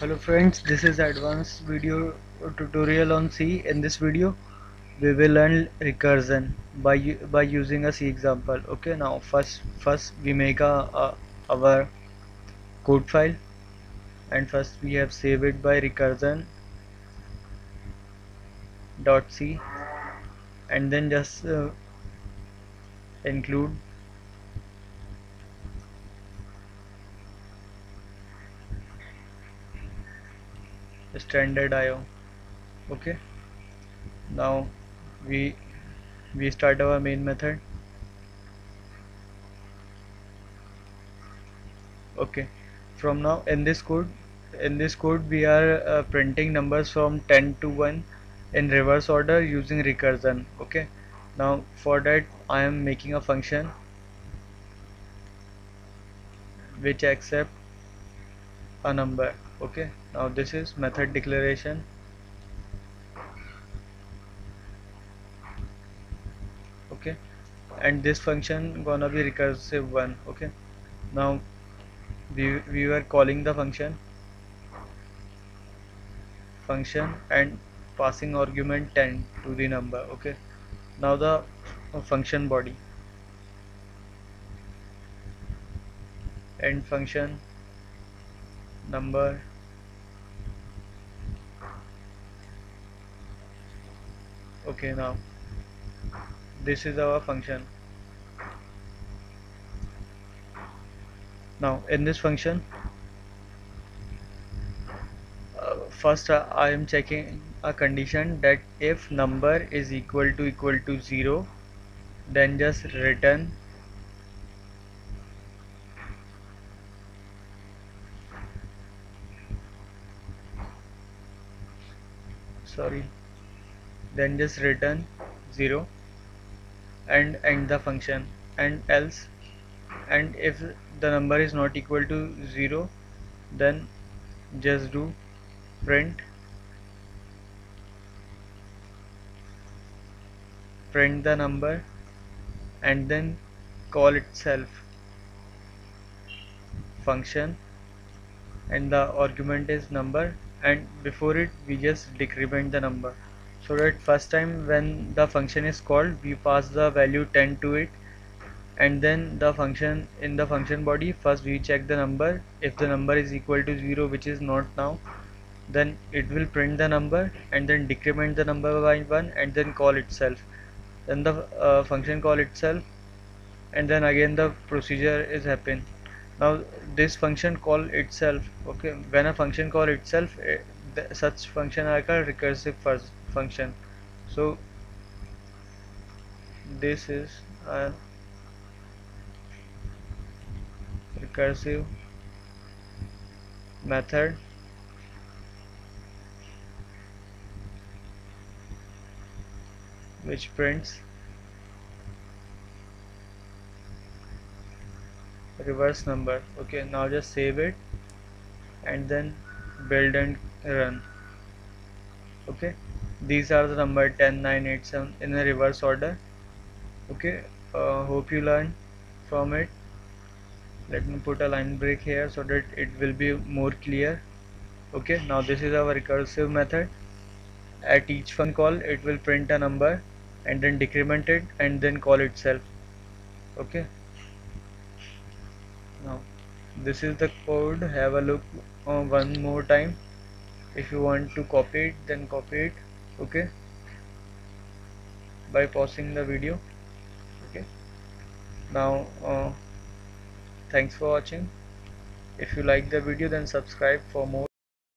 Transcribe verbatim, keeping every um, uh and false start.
Hello friends, this is advanced video tutorial on C. In this video we will learn recursion by by using a C example. Okay, now first first we make a, a our code file, and first we have saved it by recursion dot c, and then just uh, include standard I O. Okay, now we we start our main method. Okay, from now in this code in this code we are uh, printing numbers from ten to one in reverse order using recursion. Okay, now for that I am making a function which accepts a number. Okay, now this is method declaration. Okay, and this function gonna be recursive one. Okay, now we we were calling the function function and passing argument ten to the number. Okay, now the function body and function number . Okay, now this is our function. Now in this function uh, first uh, I am checking a condition that if number is equal to equal to zero, then just return sorry then just return zero and end the function, and else and if the number is not equal to zero, then just do print print the number and then call itself function, and the argument is number, and before it we just decrement the number, so that first time when the function is called we pass the value ten to it, and then the function in the function body first we check the number. If the number is equal to zero, which is not now, then it will print the number and then decrement the number by one and then call itself, then the uh, function call itself, and then again the procedure is happen. Now this function call itself. Okay, when a function call itself, it, the, such function are called recursive first function. So this is a recursive method which prints reverse number. Okay, now just save it and then build and run. Okay, these are the number ten, nine, eight, seven in a reverse order. Okay, uh, hope you learn from it. Let me put a line break here so that it will be more clear. Okay, now this is our recursive method. At each function call it will print a number and then decrement it and then call itself. Okay, now this is the code. Have a look uh, one more time. If you want to copy it, then copy it. Okay, by pausing the video. Okay, now uh, thanks for watching. If you like the video, then subscribe for more.